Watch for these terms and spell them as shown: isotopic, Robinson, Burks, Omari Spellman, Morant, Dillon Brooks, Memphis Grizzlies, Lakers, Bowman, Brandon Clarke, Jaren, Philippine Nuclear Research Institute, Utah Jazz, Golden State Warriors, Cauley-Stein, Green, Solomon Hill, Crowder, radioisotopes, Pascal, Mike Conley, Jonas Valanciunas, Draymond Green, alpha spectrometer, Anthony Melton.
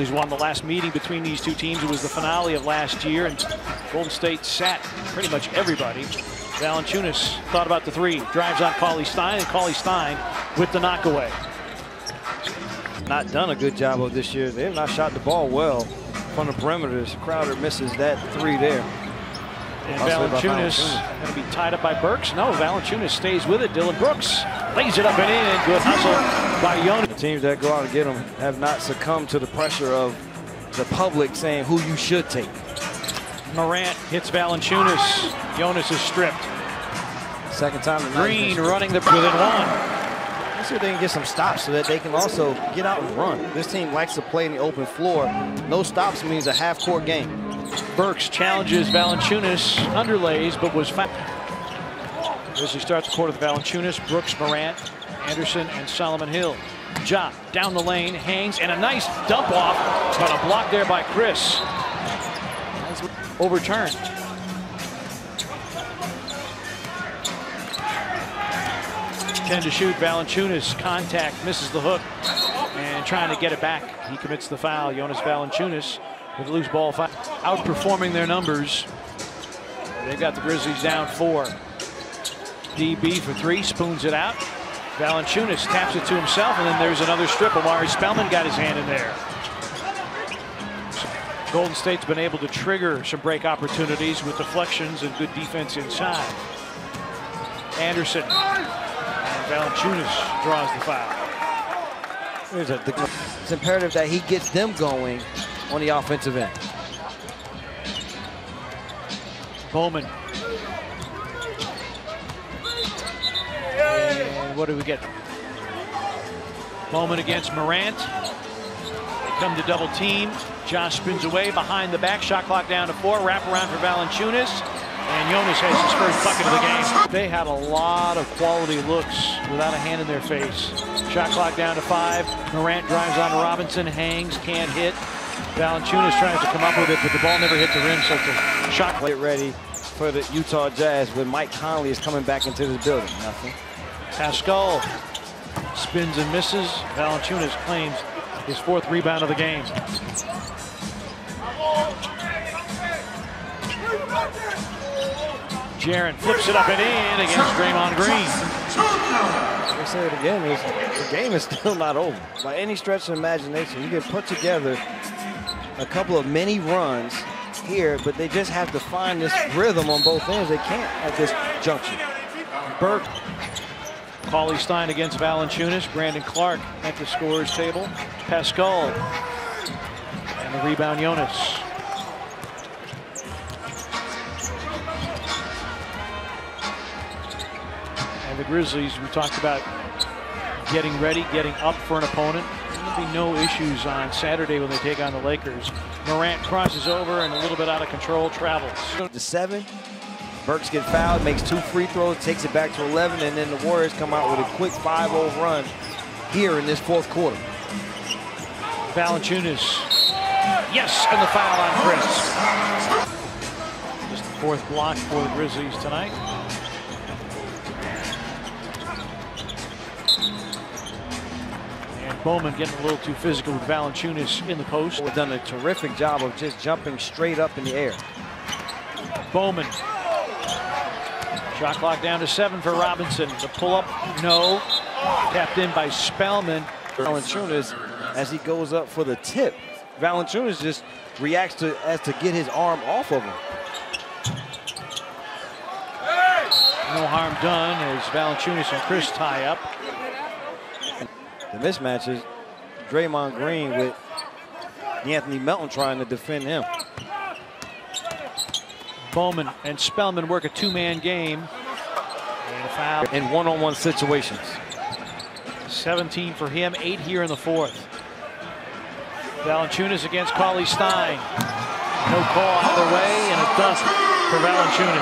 Grizzlies won the last meeting between these two teams. It was the finale of last year, and Golden State sat pretty much everybody. Valanciunas thought about the three, drives on Cauley-Stein, and Cauley-Stein with the knockaway. Not done a good job of this year. They have not shot the ball well from the perimeters. Crowder misses that three there. And Valanciunas going to be tied up by Burks. No, Valanciunas stays with it. Dillon Brooks lays it up and in. Good hustle by Jonas. The teams that go out and get them have not succumbed to the pressure of the public saying who you should take. Morant hits Valanciunas. Jonas is stripped. Second time tonight. Green running the within one. Let's see if they can get some stops so that they can also get out and run. This team likes to play in the open floor. No stops means a half-court game. Burks challenges Valanciunas, underlays, but was fouled. As he starts the quarter with Valanciunas, Brooks, Morant, Anderson, and Solomon Hill. Ja down the lane, hangs, and a nice dump off, but a block there by Chris. Overturned. Tend to shoot. Valanciunas contact, misses the hook, and trying to get it back. He commits the foul. Jonas Valanciunas with a loose ball foul. Outperforming their numbers. They've got the Grizzlies down 4. DB for 3, spoons it out. Valanciunas taps it to himself, and then there's another strip. Omari Spellman got his hand in there. Golden State's been able to trigger some break opportunities with deflections and good defense inside. Anderson. Valanciunas draws the foul. It's imperative that he gets them going on the offensive end. Bowman. And what do we get? Bowman against Morant. They come to double team. Josh spins away behind the back. Shot clock down to 4. Wrap around for Valanciunas. And Jonas has his first bucket of the game. They had a lot of quality looks without a hand in their face. Shot clock down to 5. Morant drives on Robinson, hangs, can't hit. Valanciunas tries to come up with it, but the ball never hit the rim, so it's a shot clock. Get ready for the Utah Jazz when Mike Conley is coming back into this building. Nothing. Pascal spins and misses. Valanciunas claims his 4th rebound of the game. Jaren flips it up and in against Draymond Green. They say it again, the game is still not over. By any stretch of imagination, you can put together a couple of mini runs here, but they just have to find this rhythm on both ends. They can't at this juncture. Burke, Cauley-Stein against Valanciunas. Brandon Clarke at the scorer's table. Pascal, and the rebound, Jonas. The Grizzlies, we talked about getting ready, getting up for an opponent. There'll be no issues on Saturday when they take on the Lakers. Morant crosses over and a little bit out of control, travels. To 7, Burks gets fouled, makes 2 free throws, takes it back to 11, and then the Warriors come out with a quick 5-0 run here in this 4th quarter. Valanciunas, yes, and the foul on Chris. Just the 4th block for the Grizzlies tonight. Bowman getting a little too physical with Valanciunas in the post. We've done a terrific job of just jumping straight up in the air. Bowman. Shot clock down to 7 for Robinson. The pull-up, no. Tapped in by Spellman. Valanciunas, as he goes up for the tip, Valanciunas just reacts to as to get his arm off of him. No harm done as Valanciunas and Chris tie up. The mismatches, Draymond Green with Anthony Melton trying to defend him. Bowman and Spellman work a 2-man game. And a foul. In one-on-one situations. 17 for him, 8 here in the 4th. Valanciunas against Cauley-Stein. No call either way, and a dunk for Valanciunas.